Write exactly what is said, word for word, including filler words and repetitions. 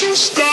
Just stop.